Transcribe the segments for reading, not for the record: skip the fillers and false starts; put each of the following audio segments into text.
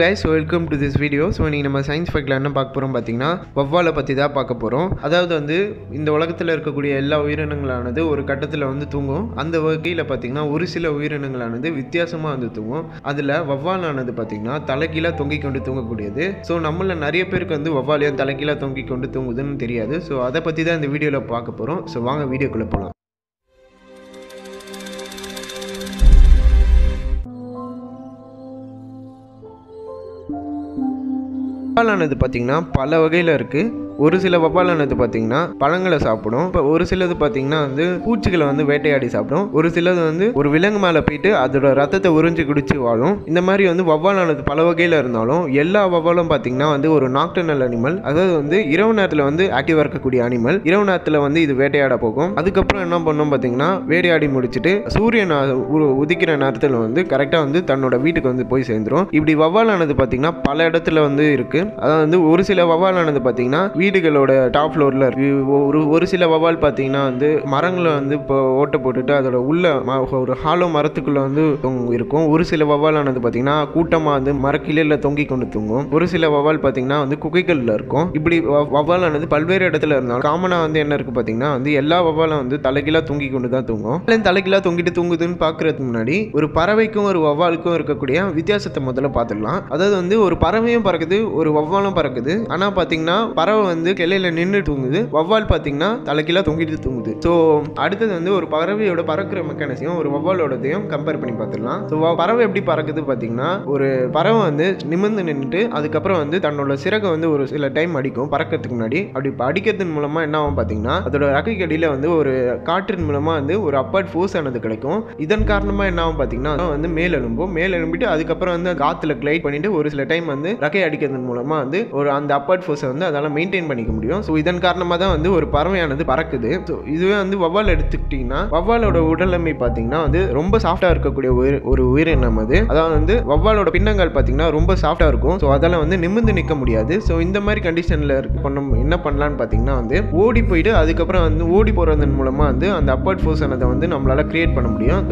Guys, welcome to this video. So we நம்ம science ஃபக்ல என்ன பார்க்க போறோம் பாத்தீங்கன்னா வவ்வாலை பத்தி தான் பார்க்க போறோம். அதாவது வந்து இந்த உலகத்துல இருக்கக்கூடிய எல்லா உயிரினங்களானது ஒரு கட்டத்துல வந்து தூங்கும். அந்த வகையில பாத்தீங்கன்னா ஒரு சில உயிரினங்களானது வித்தியாசமா வந்து தூங்கும். அதுல வவ்வாலானது பாத்தீங்கன்னா தலைகீழா தொங்கிக் கொண்டு தூங்கக்கூடியது. சோ நம்மள நிறைய பேருக்கு வந்து வவ்வால் ஏன் தலைகீழா தொங்கிக் கொண்டு தூங்குதுன்னு தெரியாது. சோ அத பத்தி தான் இந்த வீடியோல பார்க்க போறோம். சோ வாங்க வீடியோக்குள்ள போலாம். வவ்வாலானது பார்த்தீங்கன்னா பல வகையில் இருக்குது. ஒரு சில வவ்வாலானது பார்த்தீங்கன்னா பழங்களை சாப்பிடும். இப்போ ஒரு சிலது பார்த்தீங்கன்னா வந்து பூச்சிகளை வந்து வேட்டையாடி சாப்பிடும். ஒரு சிலது வந்து ஒரு விலங்கு மேலே போயிட்டு அதோட ரத்தத்தை உறிஞ்சி குடிச்சு வாழும். இந்த மாதிரி வந்து வவ்வாலானது பல வகையில் இருந்தாலும் எல்லா வவ்வாலும் பார்த்தீங்கன்னா வந்து ஒரு நாக்டர்னல் அனிமல், அதாவது வந்து இரவு நேரத்தில் வந்து ஆக்டிவாக இருக்கக்கூடிய அனிமல். இரவு நேரத்தில் வந்து இது வேட்டையாட போகும். அதுக்கப்புறம் என்ன பண்ணோம் பார்த்தீங்கன்னா வேட்டையாடி முடிச்சுட்டு சூரியன் உதிக்கிற நேரத்தில் வந்து கரெக்டாக வந்து தன்னோட வீட்டுக்கு வந்து போய் சேர்ந்துடும். இப்படி வவ்வாலானது பார்த்தீங்கன்னா பல இடத்துல வந்து இருக்குது. அதாவது வந்து ஒரு சில வவ்வாலானது பார்த்தீங்கன்னா வீடுகளோட டாப் ஃப்ளோரில் ஒரு சில வவ்வால் பார்த்தீங்கன்னா வந்து மரங்களை வந்து இப்போ ஓட்டை போட்டுட்டு அதோட உள்ள ஒரு ஹாலோ மரத்துக்குள்ளே வந்து இருக்கும். ஒரு சில வவ்வாலானது பார்த்தீங்கன்னா கூட்டமாக வந்து மரக்கிளையில் தொங்கி கொண்டு தூங்கும். ஒரு சில வவ்வால் பார்த்தீங்கன்னா வந்து குகைகளில் இருக்கும். இப்படி வவ்வாலானது பல்வேறு இடத்துல இருந்தாலும் காமனாக வந்து என்ன இருக்குது பார்த்தீங்கன்னா வந்து எல்லா வவ்வாலும் வந்து தலைகீழாக தொங்கி கொண்டு தான் தூங்கும். தலைகீழாக தொங்கிட்டு தூங்குதுன்னு பார்க்குறதுக்கு முன்னாடி ஒரு பறவைக்கும் ஒரு வவ்வாலுக்கும் இருக்கக்கூடிய வித்தியாசத்தை முதல்ல பார்த்துடலாம். அதாவது வந்து ஒரு பறவையும் பறக்குது, ஒரு வவ்வாலும் பறக்குது. ஆனா பாத்தீங்கன்னா பறவை வந்து கிளையில நின்று தூங்குது, வவ்வால் பாத்தீங்கன்னா தலைகீழா தொங்கிட்டு தூங்குது. சோ அடுத்தது வந்து ஒரு பறவையோட பறக்கிற மெக்கானிசம் ஒரு வவ்வாலோடதையும் கம்பேர் பண்ணி பார்த்துடலாம். சோ பறவை எப்படி பறக்குது பாத்தீங்கன்னா ஒரு பறவை வந்து நிமிர்ந்து நின்றுட்டு அதுக்கப்புறம் வந்து தன்னோட சிறகை வந்து ஒரு சில டைம் அடிக்கும் பறக்கிறதுக்கு முன்னாடி. அப்படி அடிக்கிறதன் மூலமா என்ன ஆகும் பாத்தீங்கன்னா அதோட ரக்கைக்கு அடியில வந்து ஒரு காற்றின் மூலமா வந்து ஒரு அப்பர்ட் ஃபோர்ஸ் ஆனது கிடைக்கும். இதன் காரணமா என்ன ஆகும் பாத்தீங்கன்னா வந்து மேலெழும்பிட்டு அதுக்கப்புறம் வந்து காத்துல கிளைட் பண்ணிட்டு ஒரு சில டைம் வந்து ரக்கை அடிக்கிறதன் மூலமா வந்து ஒரு அந்த அப்பர்ட் ஃபோர்ஸ் வந்து அதனால மெயின்டைன் பண்ணிக்க முடியும். சோ இதன் காரணமா தான் வந்து ஒரு பறவையானது பறக்குது. சோ இதுவே வந்து வவ்வால் எடுத்துக்கிட்டீங்கன்னா வவ்வாலோட உடலமை பாத்தீங்கன்னா வந்து ரொம்ப சாஃப்டா இருக்கக்கூடிய ஒரு உயிரினம் அது. அதாவது வந்து வவ்வாலோட பின்னங்கள் பாத்தீங்கன்னா ரொம்ப சாஃப்டா இருக்கும். சோ அதால வந்து நிமிர்ந்து நிற்க முடியாது. சோ இந்த மாதிரி கண்டிஷன்ல என்ன பண்ணலாம்னு பாத்தீங்கன்னா வந்து ஓடி போயிட்டு அதுக்கப்புறம் வந்து ஓடி போறதன் மூலமா வந்து அந்த அப்பர்ட் ஃபோர்ஸ் ஆனதை வந்து நம்மளால கிரியேட் பண்ண முடியும்.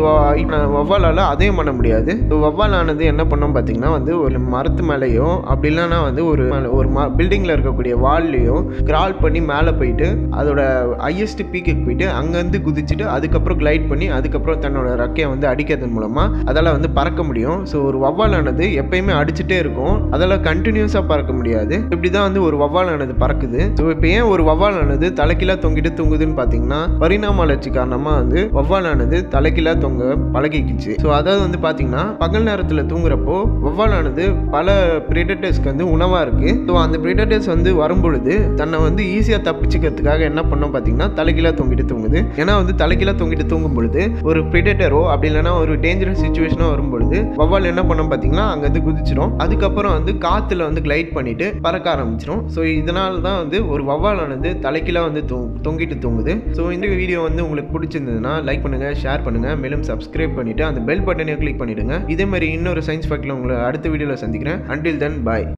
வவ்வாலால அதையும் பண்ண முடியாது. வவ்வாலானது என்ன பண்ணோம் பாத்தீங்கன்னா வந்து ஒரு மரத்து மேலேயோ அப்படி இல்லைன்னா வந்து ஒரு பில்டிங்ல இருக்கக்கூடிய வால்லையும் கிரால் பண்ணி மேலே போயிட்டு அதோட ஹையஸ்ட் பீக்குக்கு போயிட்டு அங்கேருந்து குதிச்சுட்டு அதுக்கப்புறம் கிளைட் பண்ணி அதுக்கப்புறம் தன்னோட ரக்கையை வந்து அடிக்கிறதன் மூலமா அதால வந்து பறக்க முடியும். ஸோ ஒரு வவ்வாலானது எப்பயுமே அடிச்சுட்டே இருக்கும், அதால கண்டினியூஸாக பறக்க முடியாது. இப்படிதான் வந்து ஒரு வவ்வாலானது பறக்குது. ஸோ இப்போ ஏன் ஒரு வவ்வாலானது தலைகீழா தொங்கிட்டு தூங்குதுன்னு பார்த்தீங்கன்னா பரிணாம வளர்ச்சி காரணமாக வந்து வவ்வாலானது தலைகீழா தொங்க பழகிக்குச்சு. ஸோ அதாவது வந்து பார்த்தீங்கன்னா பகல் நேரத்தில் தூங்குறப்போ வவ்வாலானது பல பிரிடேட்டர்ஸ்க்கு வந்து உணவாக இருக்கு. ஸோ அந்த பிரிடேட்டர்ஸ் வந்து வரும்பொழுது தன்னை வந்து ஈஸியாக தப்பிச்சுக்கிறதுக்காக என்ன பண்ணோம் பார்த்தீங்கன்னா தலைகீழா தொங்கிட்டு தூங்குது. ஏன்னா வந்து தலைகீழா தொங்கிட்டு தூங்கும் பொழுது ஒரு பிரிடேட்டரோ அப்படி இல்லைன்னா ஒரு டேஞ்சரஸ் சுச்சுவேஷனோ வரும்பொழுது வவ்வால் என்ன பண்ணோம் பார்த்தீங்கன்னா அங்கே வந்து குதிச்சிடும். அதுக்கப்புறம் வந்து காற்றுல வந்து கிளைட் பண்ணிட்டு பறக்க ஆரம்பிச்சிடும். ஸோ இதனால தான் வந்து ஒரு வவ்வாலானது தலைகீழா வந்து தொங்கிட்டு தூங்குது. ஸோ இந்த வீடியோ வந்து உங்களுக்கு பிடிச்சிருந்ததுன்னா லைக் பண்ணுங்க, ஷேர் பண்ணுங்க, மேலும் சப்ஸ்கிரைப் பண்ணிட்டு அந்த பெல் பட்டனையும் கிளிக் பண்ணிடுங்க. இதே மாதிரி இன்னொரு சயின்ஸ் ஃபேக்ட்ல உங்களை அடுத்த வீடியோவில் சந்திக்கிறேன். Until then, bye.